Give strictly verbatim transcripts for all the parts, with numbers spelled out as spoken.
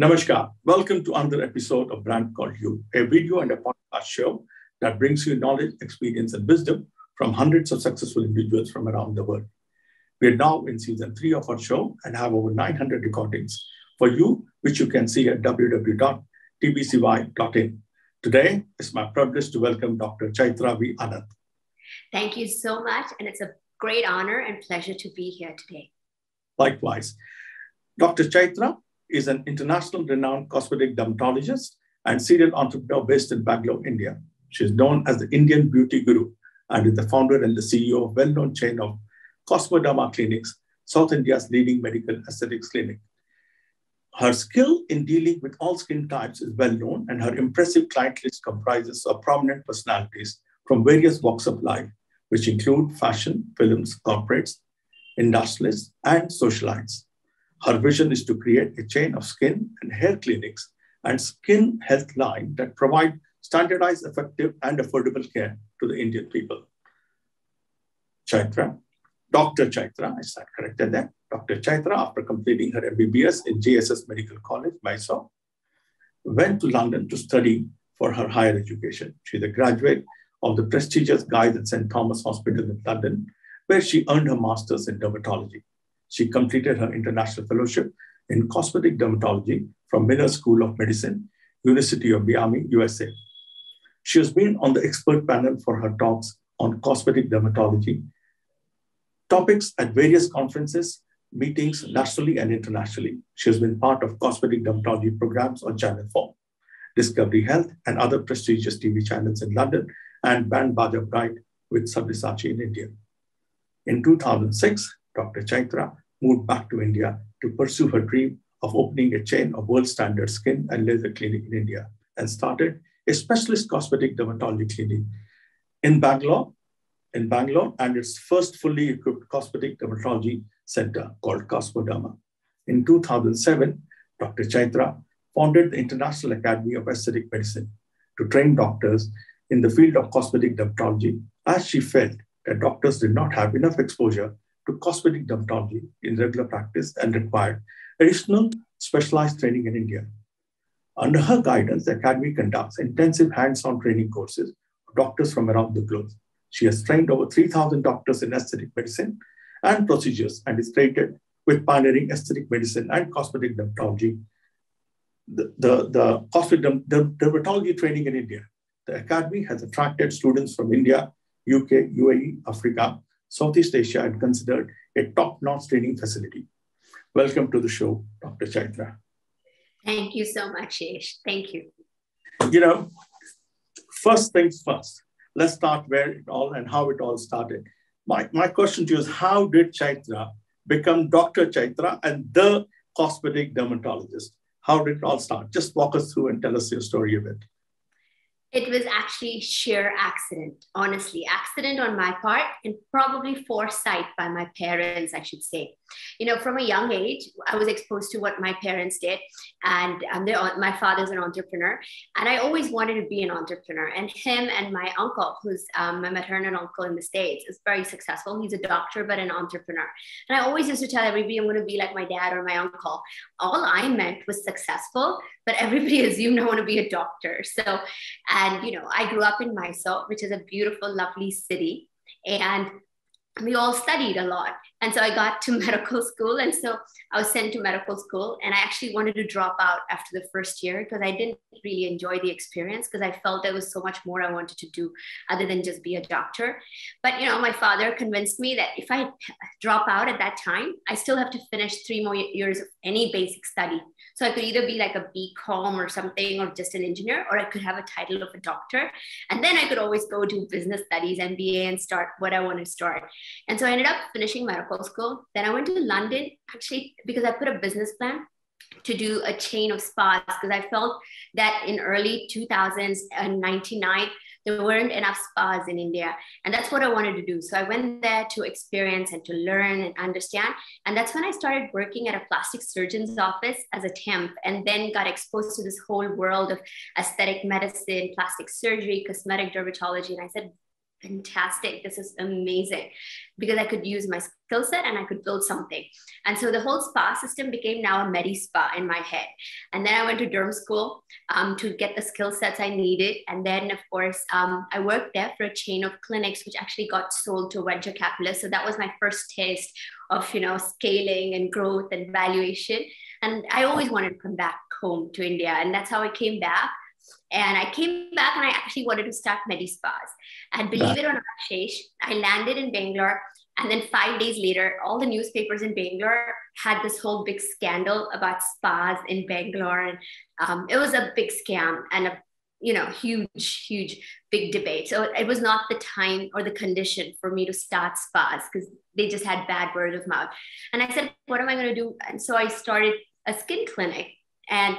Namaskar. Welcome to another episode of Brand Called You, a video and a podcast show that brings you knowledge, experience, and wisdom from hundreds of successful individuals from around the world. We are now in season three of our show and have over nine hundred recordings for you, which you can see at w w w dot t b c y dot in. Today, it's my privilege to welcome Doctor Chytra V. Anand. Thank you so much, and it's a great honor and pleasure to be here today. Likewise. Doctor Chytra is an international renowned cosmetic dermatologist and serial entrepreneur based in Bangalore, India. She is known as the Indian Beauty Guru and is the founder and the C E O of well-known chain of Kosmoderma Clinics, South India's leading medical aesthetics clinic. Her skill in dealing with all skin types is well-known, and her impressive client list comprises of prominent personalities from various walks of life, which include fashion, films, corporates, industrialists, and socialites. Her vision is to create a chain of skin and hair clinics and skin health line that provide standardized, effective, and affordable care to the Indian people. Chytra, Doctor Chytra, is that correct there? Doctor Chytra, after completing her M B B S in J S S Medical College, Mysore, went to London to study for her higher education. She is a graduate of the prestigious Guy's and St Thomas Hospital in London, where she earned her master's in dermatology. She completed her international fellowship in cosmetic dermatology from Miller School of Medicine, University of Miami, U S A. She has been on the expert panel for her talks on cosmetic dermatology topics at various conferences, meetings nationally and internationally. She has been part of cosmetic dermatology programs on Channel four, Discovery Health, and other prestigious T V channels in London, and Ban Bajaj Guide with Subhasachi in India. In two thousand six, Doctor Chytra moved back to India to pursue her dream of opening a chain of world-standard skin and laser clinic in India, and started a specialist cosmetic dermatology clinic in Bangalore, in Bangalore, and its first fully equipped cosmetic dermatology center called Kosmoderma. In two thousand seven, Doctor Chytra founded the International Academy of Aesthetic Medicine to train doctors in the field of cosmetic dermatology, as she felt that doctors did not have enough exposure to cosmetic dermatology in regular practice and required additional specialized training in India. Under her guidance, the Academy conducts intensive hands-on training courses for doctors from around the globe. She has trained over three thousand doctors in aesthetic medicine and procedures, and is credited with pioneering aesthetic medicine and cosmetic dermatology, the, the, the cosmetic dermatology training in India. The Academy has attracted students from India, U K, U A E, Africa, Southeast Asia, and considered a top-notch training facility. Welcome to the show, Doctor Chytra. Thank you so much, Yesh. Thank you. You know, first things first, let's start where it all and how it all started. My, my question to you is, how did Chytra become Doctor Chytra and the cosmetic dermatologist? How did it all start? Just walk us through and tell us your story a bit. It was actually sheer accident, honestly, accident on my part, and probably foresight by my parents, I should say. You know, from a young age, I was exposed to what my parents did, and um, my father's an entrepreneur, and I always wanted to be an entrepreneur. And him and my uncle, who's um, my maternal uncle in the States, is very successful. He's a doctor, but an entrepreneur. And I always used to tell everybody, I'm going to be like my dad or my uncle. All I meant was successful, but everybody assumed I want to be a doctor. So, and, you know, I grew up in Mysore, which is a beautiful, lovely city. And we all studied a lot. And so I got to medical school. And so I was sent to medical school. And I actually wanted to drop out after the first year because I didn't really enjoy the experience, because I felt there was so much more I wanted to do other than just be a doctor. But, you know, my father convinced me that if I drop out at that time, I still have to finish three more years of any basic study. So I could either be like a B Com or something, or just an engineer, or I could have a title of a doctor. And then I could always go do business studies, M B A, and start what I want to start. And so I ended up finishing medical school. Then I went to London, actually, because I put a business plan to do a chain of spas, because I felt that in early two thousands and ninety-nine, there weren't enough spas in India. And that's what I wanted to do. So I went there to experience and to learn and understand. And that's when I started working at a plastic surgeon's office as a temp, and then got exposed to this whole world of aesthetic medicine, plastic surgery, cosmetic dermatology. And I said, fantastic, this is amazing, because I could use my skill set and I could build something. And so the whole spa system became now a med spa in my head. And then I went to derm school um, to get the skill sets I needed. And then of course, um, I worked there for a chain of clinics, which actually got sold to venture capitalists. So that was my first taste of, you know, scaling and growth and valuation. And I always wanted to come back home to India. And that's how I came back. And I came back and I actually wanted to start Medispas. And believe it or not, Shesh, I landed in Bangalore. And then five days later, all the newspapers in Bangalore had this whole big scandal about spas in Bangalore. And um, it was a big scam and a, you know, huge, huge, big debate. So it was not the time or the condition for me to start spas because they just had bad word of mouth. And I said, what am I going to do? And so I started a skin clinic. And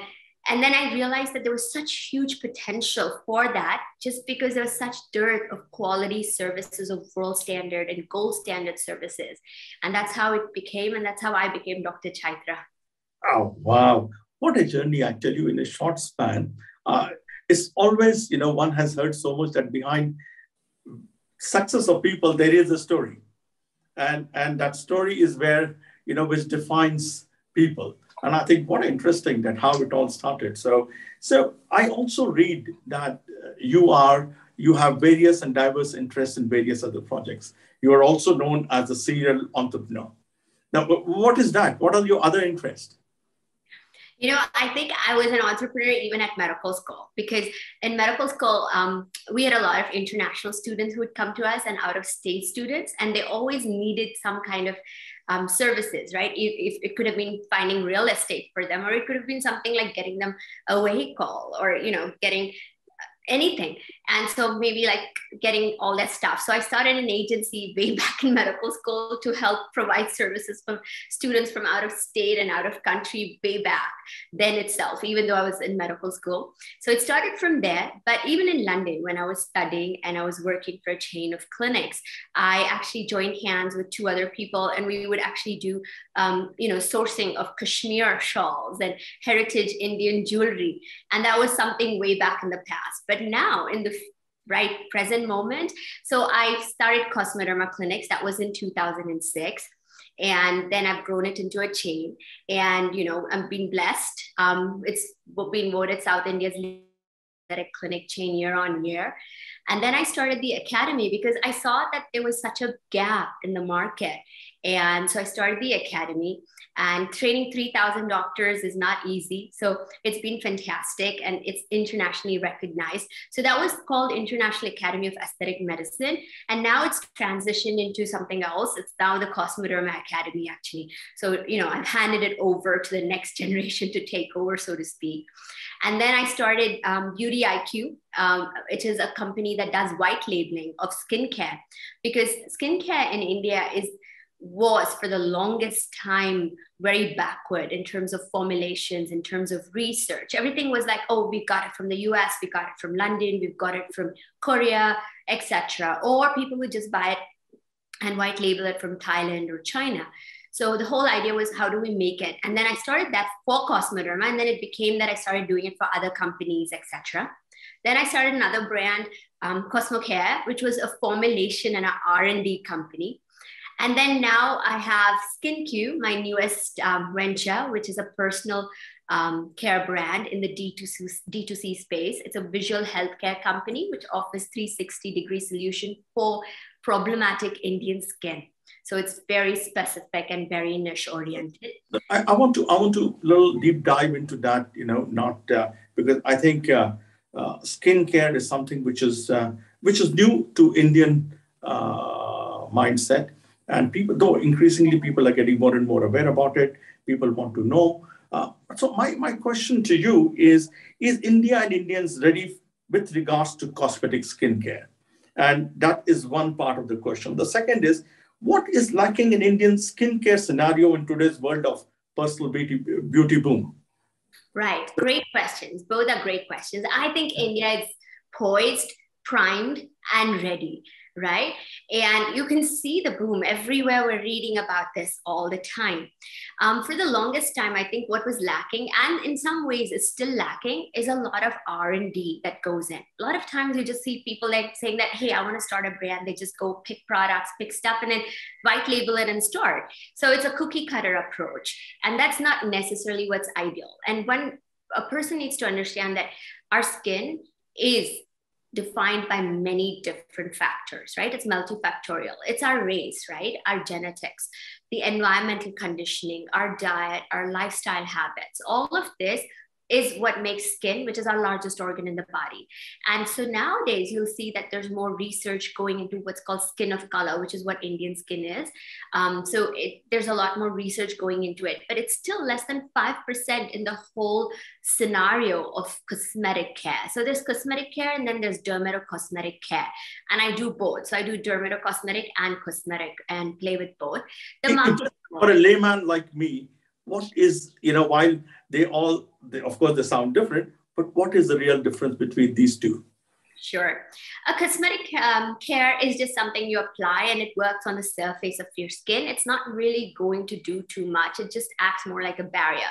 And then I realized that there was such huge potential for that just because there was such dearth of quality services of world standard and gold standard services. And that's how it became. And that's how I became Doctor Chytra. Oh, wow. What a journey, I tell you, in a short span. Uh, it's always, you know, one has heard so much that behind success of people, there is a story. And, and that story is where, you know, which defines people. And I think what interesting that how it all started. So, so I also read that you are, you have various and diverse interests in various other projects. You are also known as a serial entrepreneur. Now, what is that? What are your other interests? You know, I think I was an entrepreneur even at medical school, because in medical school, um, we had a lot of international students who would come to us and out of state students, and they always needed some kind of um, services, right? If, if it could have been finding real estate for them, or it could have been something like getting them a vehicle, or, you know, getting anything. And so maybe like getting all that stuff. So I started an agency way back in medical school to help provide services for students from out of state and out of country way back then itself, even though I was in medical school. So it started from there. But even in London, when I was studying and I was working for a chain of clinics, I actually joined hands with two other people, and we would actually do, um, you know, sourcing of Kashmir shawls and heritage Indian jewelry. And that was something way back in the past. But now in the right present moment, so I started Kosmoderma clinics. That was in two thousand six, and then I've grown it into a chain. And you know, I've been blessed. Um, it's been voted South India's aesthetic clinic chain year on year. And then I started the academy because I saw that there was such a gap in the market. And so I started the academy, and training three thousand doctors is not easy. So it's been fantastic, and it's internationally recognized. So that was called International Academy of Aesthetic Medicine. And now it's transitioned into something else. It's now the Kosmoderma Academy, actually. So, you know, I've handed it over to the next generation to take over, so to speak. And then I started um, Beauty I Q, um, which is a company that does white labeling of skincare, because skincare in India is was for the longest time very backward in terms of formulations, in terms of research. Everything was like, oh, we got it from the U S, we got it from London, we've got it from Korea, et cetera. Or people would just buy it and white label it from Thailand or China. So the whole idea was, how do we make it? And then I started that for Kosmoderma, and then it became that I started doing it for other companies, et cetera. Then I started another brand, um, CosmoCare, which was a formulation and an R and D company. And then now I have SkinQ, my newest um, venture, which is a personal um, care brand in the D two C space. It's a visual healthcare company which offers three sixty degree solution for problematic Indian skin. So it's very specific and very niche oriented. I, I want to I want to little deep dive into that, you know, not uh, because I think uh, uh, skincare is something which is uh, which is new to Indian uh, mindset. And people, though increasingly people are getting more and more aware about it, people want to know. Uh, so my, my question to you is, is India and Indians ready with regards to cosmetic skincare? And that is one part of the question. The second is, what is lacking in Indian skincare scenario in today's world of personal beauty, beauty boom? Right, great questions. Both are great questions. I think India is poised primed and ready, right? And you can see the boom everywhere. We're reading about this all the time. Um, for the longest time, I think what was lacking, and in some ways is still lacking, is a lot of R and D that goes in. A lot of times you just see people like saying that, hey, I want to start a brand. They just go pick products, pick stuff, and then white label it and store it. So it's a cookie cutter approach. And that's not necessarily what's ideal. And when a person needs to understand that our skin is defined by many different factors, right? It's multifactorial. It's our race, right? Our genetics, the environmental conditioning, our diet, our lifestyle habits, all of this is what makes skin, which is our largest organ in the body. And so nowadays you'll see that there's more research going into what's called skin of color, which is what Indian skin is. Um, so it, there's a lot more research going into it, but it's still less than five percent in the whole scenario of cosmetic care. So there's cosmetic care and then there's dermatocosmetic care. And I do both. So I do dermatocosmetic and cosmetic and play with both. The market for a layman like me, what is, you know, while they all, they, of course, they sound different, but what is the real difference between these two? Sure. A cosmetic um, care is just something you apply and it works on the surface of your skin. It's not really going to do too much. It just acts more like a barrier.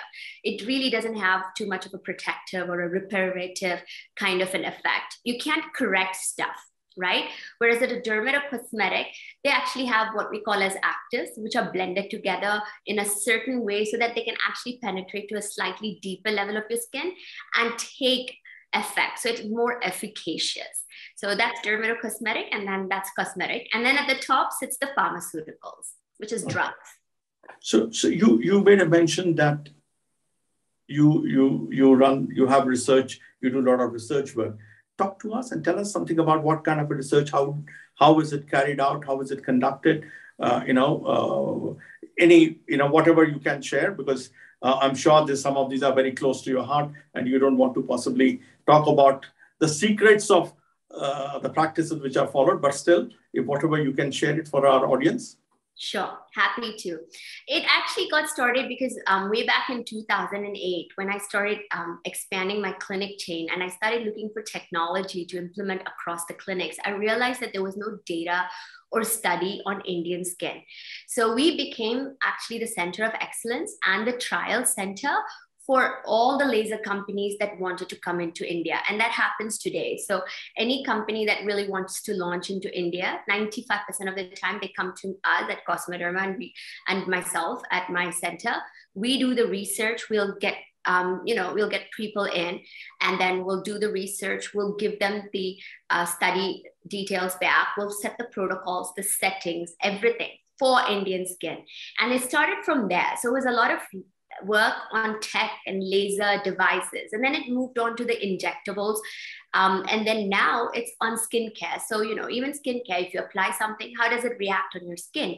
It really doesn't have too much of a protective or a reparative kind of an effect. You can't correct stuff, right? Whereas at a dermatocosmetic, they actually have what we call as actives, which are blended together in a certain way so that they can actually penetrate to a slightly deeper level of your skin and take effect. So it's more efficacious. So that's dermatocosmetic, and then that's cosmetic. And then at the top sits the pharmaceuticals, which is drugs. So, so you, you made a mention that you, you, you run, you have research, you do a lot of research work. Talk to us and tell us something about what kind of a research, how how is it carried out, how is it conducted, uh, you know, uh, any, you know, whatever you can share, because uh, I'm sure there's some of these are very close to your heart and you don't want to possibly talk about the secrets of uh, the practices which are followed, but still, if whatever you can share it for our audience. Sure, happy to. It actually got started because um, way back in two thousand eight, when I started um, expanding my clinic chain and I started looking for technology to implement across the clinics, I realized that there was no data or study on Indian skin. So we became actually the center of excellence and the trial center for all the laser companies that wanted to come into India. And that happens today. So any company that really wants to launch into India, ninety-five percent of the time they come to us at Kosmoderma and, we, and myself at my center. We do the research, we'll get Um, you know, we'll get people in and then we'll do the research. We'll give them the uh, study details back. We'll set the protocols, the settings, everything for Indian skin. And it started from there. So it was a lot of work on tech and laser devices. And then it moved on to the injectables. Um, and then now it's on skincare. So, you know, even skincare, if you apply something, how does it react on your skin?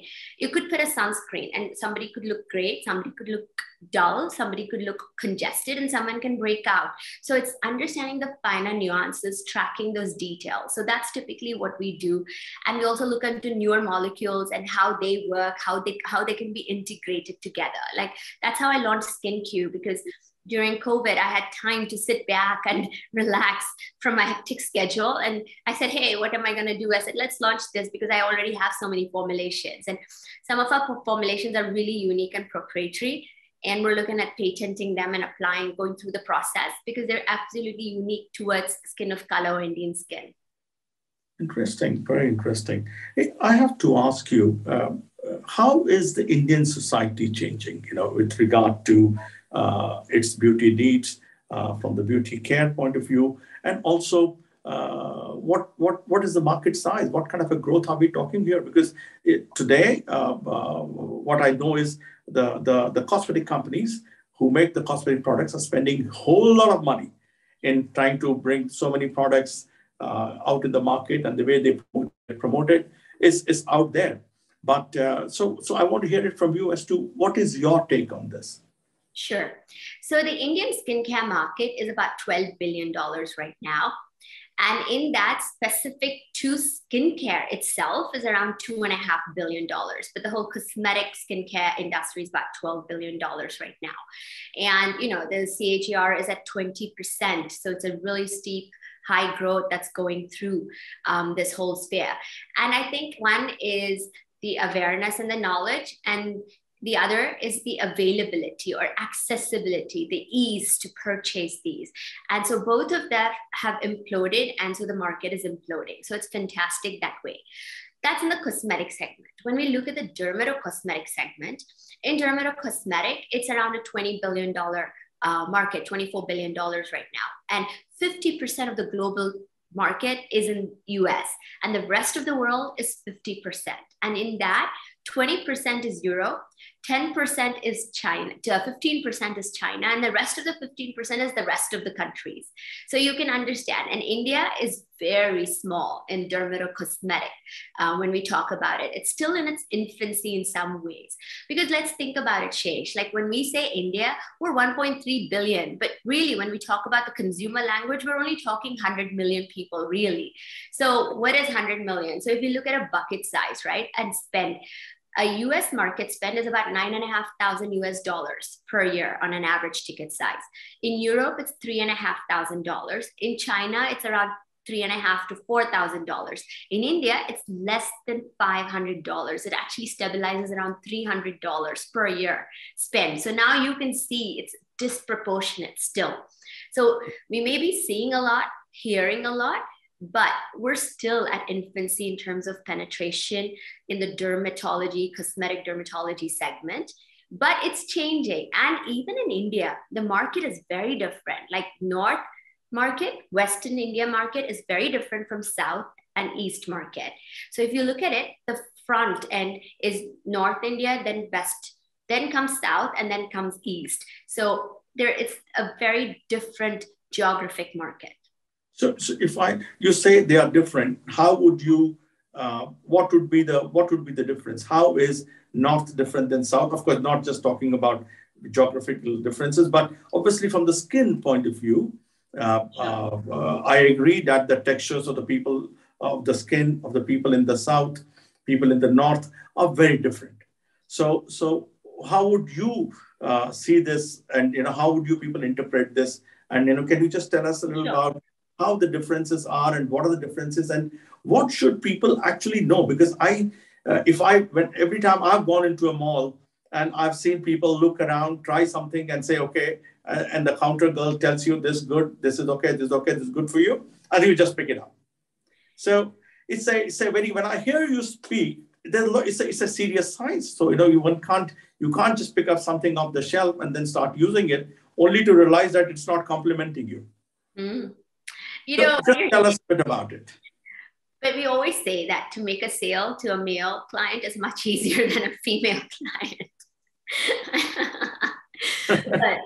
You could put a sunscreen and somebody could look great. Somebody could look dull. Somebody could look congested and someone can break out. So it's understanding the finer nuances, tracking those details. So that's typically what we do. And we also look into newer molecules and how they work, how they, how they can be integrated together. Like that's how I launched SkinQ, because during COVID, I had time to sit back and relax from my hectic schedule. And I said, hey, what am I going to do? I said, let's launch this because I already have so many formulations. And some of our formulations are really unique and proprietary. And we're looking at patenting them and applying, going through the process because they're absolutely unique towards skin of color or Indian skin. Interesting. Very interesting. I have to ask you, um, how is the Indian society changing, you know, with regard to Uh, its beauty needs uh, from the beauty care point of view, and also uh, what what what is the market size? What kind of a growth are we talking here? Because it, today, uh, uh, what I know is the, the the cosmetic companies who make the cosmetic products are spending a whole lot of money in trying to bring so many products uh, out in the market, and the way they promote it is is out there. But uh, so so I want to hear it from you as to what is your take on this. Sure. So the Indian skincare market is about twelve billion dollars right now. And in that, specific to skincare itself is around two and a half billion dollars, but the whole cosmetic skincare industry is about twelve billion dollars right now. And, you know, the C A G R is at twenty percent. So it's a really steep high growth that's going through um, this whole sphere. And I think one is the awareness and the knowledge, and the other is the availability or accessibility, the ease to purchase these. And so both of them have imploded, and so the market is imploding. So it's fantastic that way. That's in the cosmetic segment. When we look at the dermatocosmetic segment, in dermatocosmetic, it's around a twenty billion dollar uh, market, twenty-four billion dollars right now. And fifty percent of the global market is in U S, and the rest of the world is fifty percent. And in that, twenty percent is Europe, ten percent is China, fifteen percent is China, and the rest of the fifteen percent is the rest of the countries. So you can understand, and India is very small in dermatocosmetic uh, when we talk about it. It's still in its infancy in some ways, because let's think about it, Shesh. Like when we say India, we're one point three billion, but really when we talk about the consumer language, we're only talking one hundred million people really. So what is one hundred million? So if you look at a bucket size, right, and spend, a U S market spend is about nine and a half thousand U S dollars per year on an average ticket size. In Europe, it's three and a half thousand dollars. In China, it's around three and a half to four thousand dollars. In India, it's less than five hundred dollars. It actually stabilizes around three hundred dollars per year spend. So now you can see it's disproportionate still. So we may be seeing a lot, hearing a lot, but we're still at infancy in terms of penetration in the dermatology, cosmetic dermatology segment, but it's changing. And even in India, the market is very different. Like North market, Western India market is very different from South and East market. So if you look at it, the front end is North India, then West, then comes South, and then comes East. So there is a very different geographic market. So, so if I, you say they are different, how would you, uh, what would be the, what would be the difference? How is North different than South? Of course, not just talking about geographical differences, but obviously from the skin point of view, uh, uh, uh, I agree that the textures of the people, of the skin of the people in the South, people in the North are very different. So, so how would you uh, see this, and, you know, how would you people interpret this? And, you know, can you just tell us a little about how the differences are, and what are the differences, and what should people actually know? Because I, uh, if I, when every time I've gone into a mall and I've seen people look around, try something and say, okay, uh, and the counter girl tells you this good, this is okay, this is okay, this is good for you, and you just pick it up. So it's a, it's a very, when I hear you speak, it's a, it's a serious science. So, you know, you one can't, you can't just pick up something off the shelf and then start using it only to realize that it's not complimenting you. Mm. You know, so tell us a bit about it. But we always say that to make a sale to a male client is much easier than a female client. but,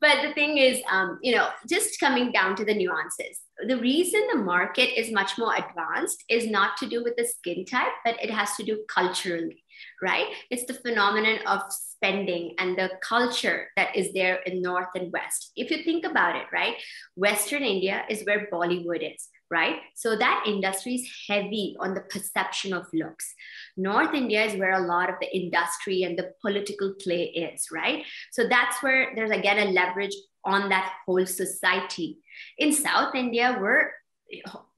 but the thing is, um, you know, just coming down to the nuances, the reason the market is much more advanced is not to do with the skin type, but it has to do culturally, right? It's the phenomenon of spending and the culture that is there in North and West. If you think about it, right? Western India is where Bollywood is, right? So that industry is heavy on the perception of looks. North India is where a lot of the industry and the political play is, right? So that's where there's again a leverage on that whole society. In South India, we're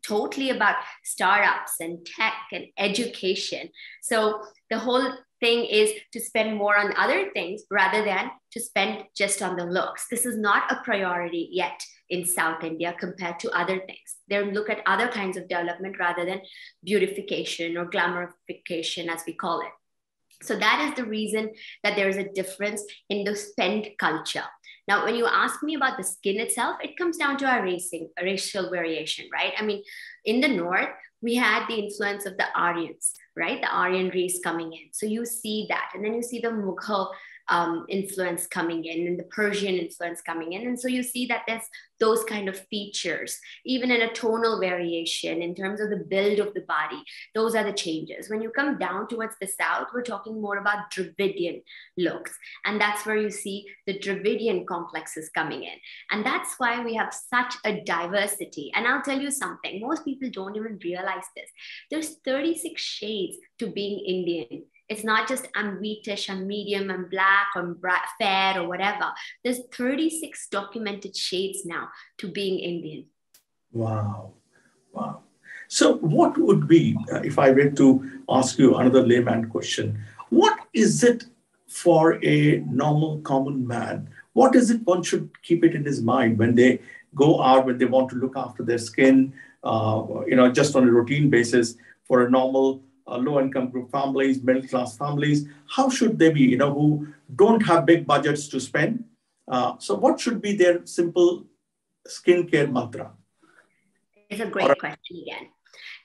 totally about startups and tech and education. So the whole thing is to spend more on other things rather than to spend just on the looks. This is not a priority yet in South India compared to other things. They look at other kinds of development rather than beautification or glamorification, as we call it. So that is the reason that there is a difference in the spend culture. Now, when you ask me about the skin itself, it comes down to our racing, racial variation, right? I mean, in the North, we had the influence of the Aryans, right? The Aryan race coming in. So you see that. And then you see the Mughal um, influence coming in, and the Persian influence coming in. And so you see that there's those kind of features, even in a tonal variation in terms of the build of the body. Those are the changes. When you come down towards the South, we're talking more about Dravidian looks. And that's where you see the Dravidian complexes coming in. And that's why we have such a diversity. And I'll tell you something, most people don't even realize this. There's thirty-six shades to being Indian. It's not just I'm wheatish, I'm medium, I'm black, I'm fair or whatever. There's thirty-six documented shades now to being Indian. Wow. Wow. So what would be, uh, if I were to ask you another layman question, what is it for a normal common man? What is it one should keep it in his mind when they go out, when they want to look after their skin, uh, you know, just on a routine basis for a normal uh, low-income group families, middle-class families? How should they be, you know, who don't have big budgets to spend? Uh, so what should be their simple skincare mantra? It's a great question again.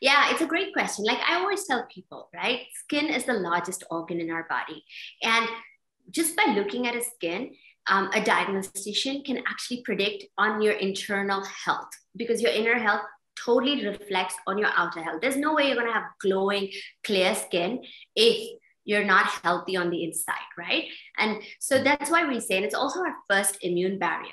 Yeah, it's a great question. Like I always tell people, right? Skin is the largest organ in our body. And just by looking at a skin, um, a diagnostician can actually predict on your internal health, because your inner health totally reflects on your outer health. There's no way you're going to have glowing, clear skin if you're not healthy on the inside, right? And so that's why we say, and it's also our first immune barrier.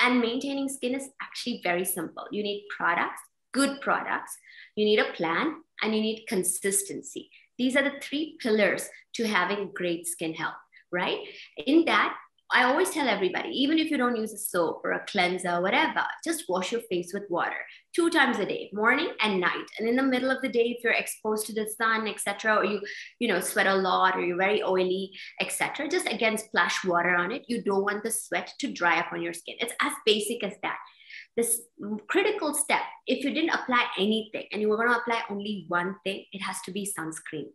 And maintaining skin is actually very simple. You need products, good products, you need a plan, and you need consistency. These are the three pillars to having great skin health, right? In that, I always tell everybody, even if you don't use a soap or a cleanser or whatever, just wash your face with water two times a day, morning and night. And in the middle of the day, if you're exposed to the sun, et cetera, or you, you know, sweat a lot, or you're very oily, et cetera, just again, splash water on it. You don't want the sweat to dry up on your skin. It's as basic as that. This critical step, if you didn't apply anything and you were going to apply only one thing, it has to be sunscreen.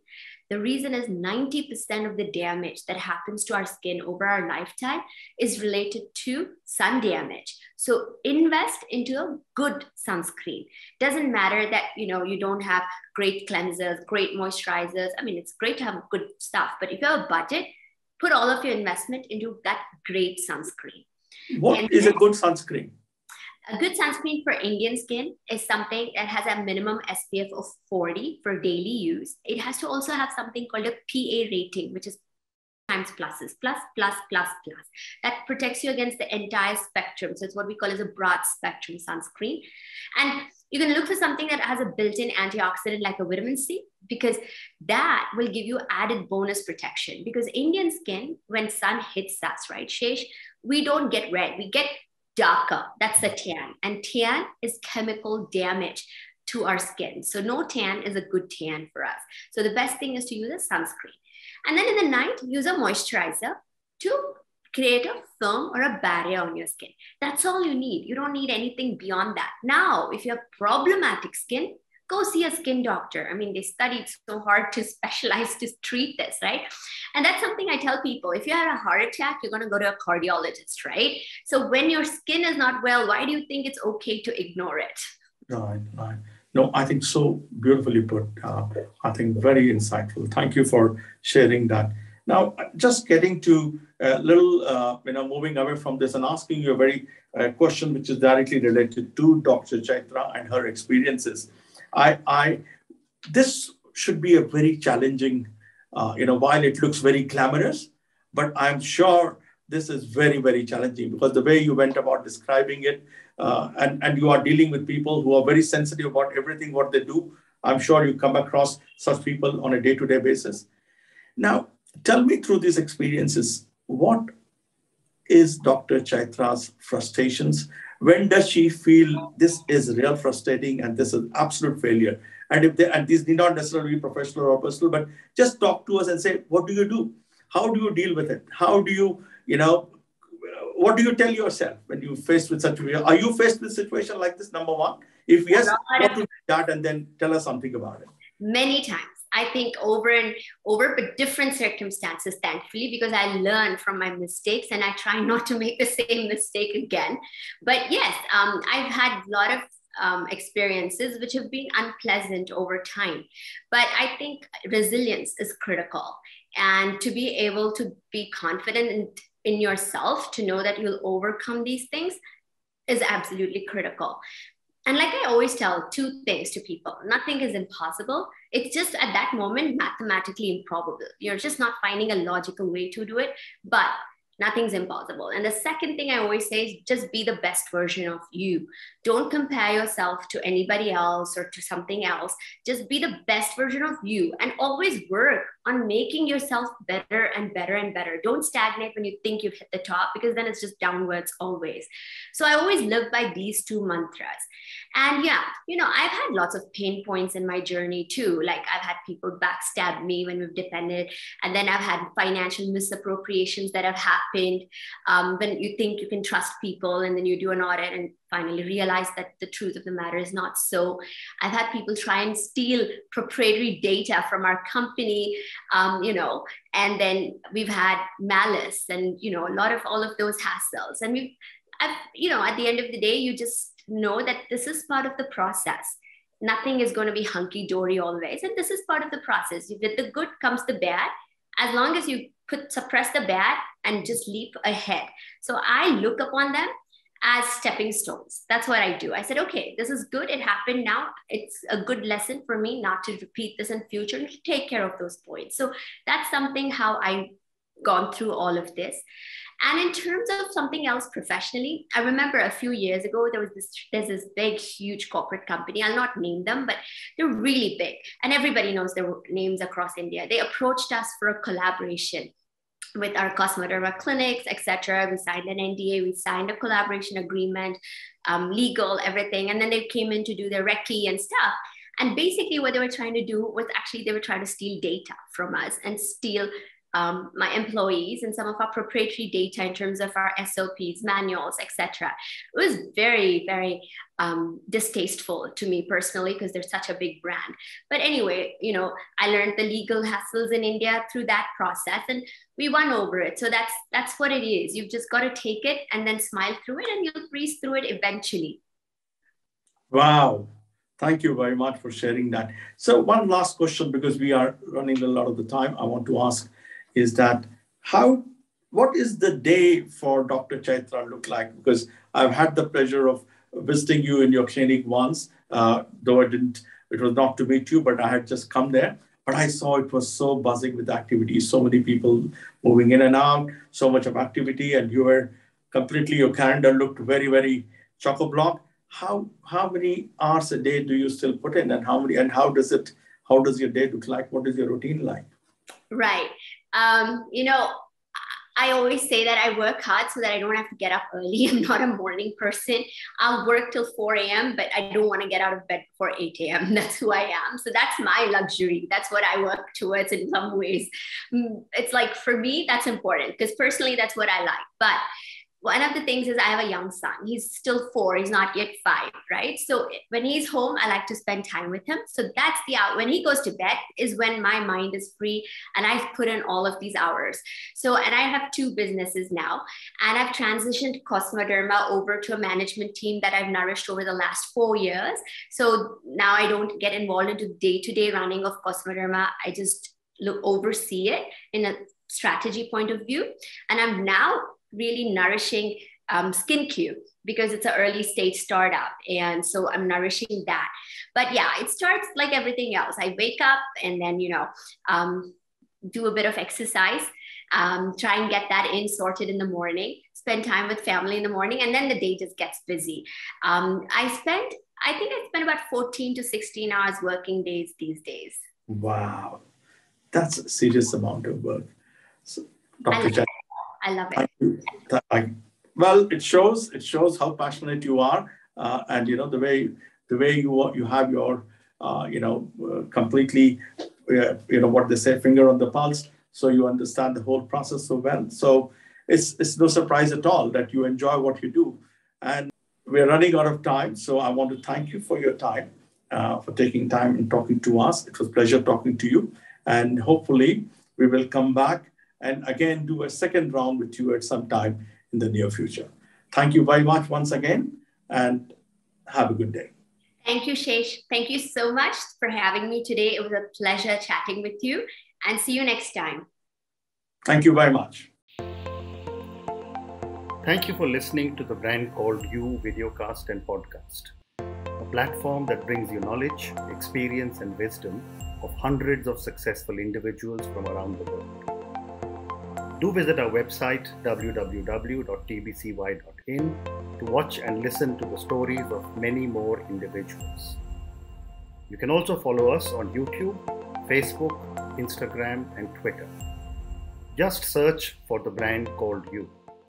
The reason is ninety percent of the damage that happens to our skin over our lifetime is related to sun damage. So invest into a good sunscreen. Doesn't matter that, you know, you don't have great cleansers, great moisturizers. I mean, it's great to have good stuff, but if you have a budget, put all of your investment into that great sunscreen. What and is a good sunscreen? A good sunscreen for Indian skin is something that has a minimum S P F of forty for daily use. It has to also have something called a P A rating, which is times pluses, plus, plus, plus, plus. That protects you against the entire spectrum. So it's what we call as a broad spectrum sunscreen. And you can look for something that has a built-in antioxidant like a vitamin C, because that will give you added bonus protection. Because Indian skin, when sun hits us, right, Shesh, we don't get red. We get darker. That's the tan. And tan is chemical damage to our skin. So no tan is a good tan for us. So the best thing is to use a sunscreen. And then in the night, use a moisturizer to create a film or a barrier on your skin. That's all you need. You don't need anything beyond that. Now, if you have problematic skin, go see a skin doctor. I mean, they studied so hard to specialize to treat this, right? And that's something I tell people. If you had a heart attack, you're going to go to a cardiologist, right? So when your skin is not well, why do you think it's okay to ignore it? Right, right. No, I think so beautifully put. Uh, I think very insightful. Thank you for sharing that. Now, just getting to a little, uh, you know, moving away from this and asking you a very uh, question which is directly related to Doctor Chytra and her experiences. I, I, this should be a very challenging, uh, you know, while it looks very glamorous, but I'm sure this is very, very challenging, because the way you went about describing it, uh, and, and you are dealing with people who are very sensitive about everything, what they do. I'm sure you come across such people on a day-to-day basis. Now, tell me through these experiences, what is Doctor Chytra's frustrations? When does she feel this is real frustrating and this is absolute failure? And if they, and these need not necessarily be professional or personal, but just talk to us and say, what do you do? How do you deal with it? How do you, you know, what do you tell yourself when you're faced with such a, are you faced with a situation like this, number one? If yes, what do you start and then tell us something about it? Many times. I think over and over, but different circumstances, thankfully, because I learn from my mistakes and I try not to make the same mistake again. But yes, um, I've had a lot of um, experiences which have been unpleasant over time. But I think resilience is critical, and to be able to be confident in, in yourself, to know that you'll overcome these things is absolutely critical. And like I always tell two things to people, nothing is impossible. It's just at that moment, mathematically improbable. You're just not finding a logical way to do it, but Nothing's impossible. And the second thing I always say is just be the best version of you. Don't compare yourself to anybody else or to something else. Just be the best version of you and always work on making yourself better and better and better. Don't stagnate when you think you've hit the top, because then it's just downwards always. So I always live by these two mantras. And yeah, you know, I've had lots of pain points in my journey too. Like I've had people backstab me when we've depended. And then I've had financial misappropriations that have happened. Um, when you think you can trust people and then you do an audit and finally realize that the truth of the matter is not so. I've had people try and steal proprietary data from our company, um, you know, and then we've had malice and, you know, a lot of all of those hassles. And we've, I've, you know, at the end of the day, you just know that this is part of the process. Nothing is going to be hunky-dory always. And this is part of the process. With the good comes the bad. As long as you put, suppress the bad and just leap ahead. So I look upon them as stepping stones. That's what I do. I said, okay, this is good. It happened now. It's a good lesson for me not to repeat this in future and to take care of those points. So that's something how I've gone through all of this. And in terms of something else professionally, I remember a few years ago, there was this, there's this big, huge corporate company. I'll not name them, but they're really big. And everybody knows their names across India. They approached us for a collaboration with our Kosmoderma clinics, et cetera. We signed an N D A, we signed a collaboration agreement, um, legal, everything. And then they came in to do their recce and stuff. And basically what they were trying to do was actually, they were trying to steal data from us and steal Um, my employees and some of our proprietary data in terms of our S O Ps, manuals, et cetera. It was very, very um, distasteful to me personally because they're such a big brand. But anyway, you know, I learned the legal hassles in India through that process, and we won over it. So that's that's what it is. You've just got to take it and then smile through it, and you'll breeze through it eventually. Wow. Thank you very much for sharing that. So one last question, because we are running a lot of the time, I want to ask is that how, what is the day for Doctor Chytra look like? Because I've had the pleasure of visiting you in your clinic once, uh, though I didn't, it was not to meet you, but I had just come there. But I saw it was so buzzing with activity, so many people moving in and out, so much of activity, and you were completely, your calendar looked very, very chock-a-block. How, how many hours a day do you still put in, and how many, and how does it, how does your day look like? What is your routine like? Right. Um, you know, I always say that I work hard so that I don't have to get up early. I'm not a morning person. I'll work till four A M, but I don't want to get out of bed before eight A M That's who I am. So that's my luxury. That's what I work towards in some ways. It's like, for me, that's important because personally, that's what I like. But one of the things is I have a young son. He's still four. He's not yet five, right? So when he's home, I like to spend time with him. So that's the hour. When he goes to bed is when my mind is free and I've put in all of these hours. So, and I have two businesses now, and I've transitioned Kosmoderma over to a management team that I've nourished over the last four years. So now I don't get involved into day-to-day running of Kosmoderma. I just look, oversee it in a strategy point of view. And I'm now really nourishing um, SkinQ because it's an early stage startup. And so I'm nourishing that. But yeah, it starts like everything else. I wake up and then, you know, um, do a bit of exercise, um, try and get that in sorted in the morning, spend time with family in the morning, and then the day just gets busy. Um, I spent, I think I spent about fourteen to sixteen hours working days these days. Wow. That's a serious amount of work. So, Doctor I love it. Thank you. Well, it shows. It shows how passionate you are, uh, and you know the way the way you you have your uh, you know uh, completely uh, you know what they say, finger on the pulse. So you understand the whole process so well. So it's it's no surprise at all that you enjoy what you do. And we're running out of time, so I want to thank you for your time, uh, for taking time and talking to us. It was a pleasure talking to you, and hopefully we will come back and again do a second round with you at some time in the near future. Thank you very much once again, and have a good day. Thank you, Shesh. Thank you so much for having me today. It was a pleasure chatting with you, and see you next time. Thank you very much. Thank you for listening to the Brand Called You videocast and podcast, a platform that brings you knowledge, experience, and wisdom of hundreds of successful individuals from around the world. do visit our website w w w dot t b c y dot in to watch and listen to the stories of many more individuals. You can also follow us on YouTube, Facebook, Instagram and Twitter. Just search for The Brand Called You.